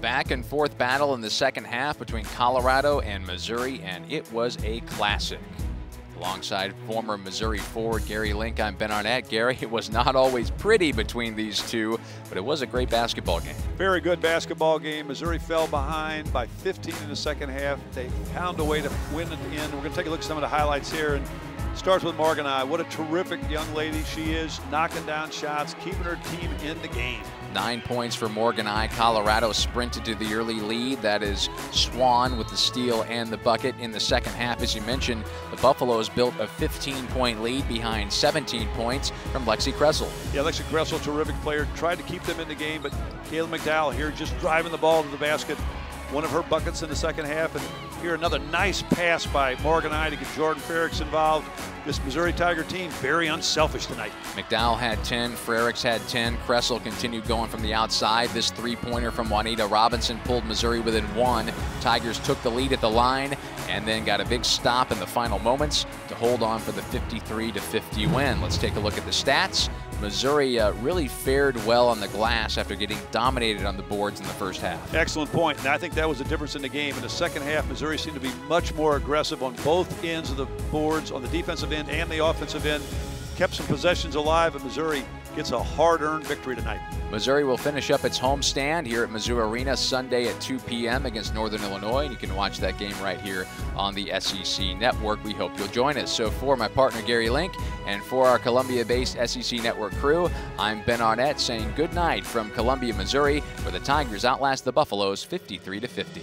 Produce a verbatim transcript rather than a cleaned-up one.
back and forth battle in the second half between Colorado and Missouri, and it was a classic. Alongside former Missouri forward Gary Link, I'm Ben Arnett. Gary, it was not always pretty between these two, but it was a great basketball game. Very good basketball game. Missouri fell behind by fifteen in the second half. They found a way to win at the end. We're going to take a look at some of the highlights here. And starts with Morgan Eye. What a terrific young lady she is, knocking down shots, keeping her team in the game. Nine points for Morgan Eye. Colorado sprinted to the early lead. That is Swan with the steal and the bucket. In the second half, as you mentioned, the Buffaloes built a fifteen point lead behind seventeen points from Lexi Kressel. Yeah, Lexi Kressel, terrific player. Tried to keep them in the game, but Kayla McDowell here just driving the ball to the basket. One of her buckets in the second half, and here another nice pass by Morgan Ivy to get Jordan Ferricks involved. This Missouri Tiger team, very unselfish tonight. McDowell had ten, Ferricks had ten, Kressel continued going from the outside. This three-pointer from Juanita Robinson pulled Missouri within one. Tigers took the lead at the line and then got a big stop in the final moments to hold on for the fifty-three to fifty win. Let's take a look at the stats. Missouri uh, really fared well on the glass after getting dominated on the boards in the first half. Excellent point, and I think that was the difference in the game. In the second half, Missouri seemed to be much more aggressive on both ends of the boards, on the defensive end and the offensive end. Kept some possessions alive, and Missouri gets a hard-earned victory tonight. Missouri will finish up its home stand here at Mizzou Arena Sunday at two p m against Northern Illinois. You can watch that game right here on the S E C Network. We hope you'll join us. So for my partner, Gary Link, and for our Columbia-based S E C Network crew, I'm Ben Arnett saying good night from Columbia, Missouri, where the Tigers outlast the Buffaloes fifty-three to fifty.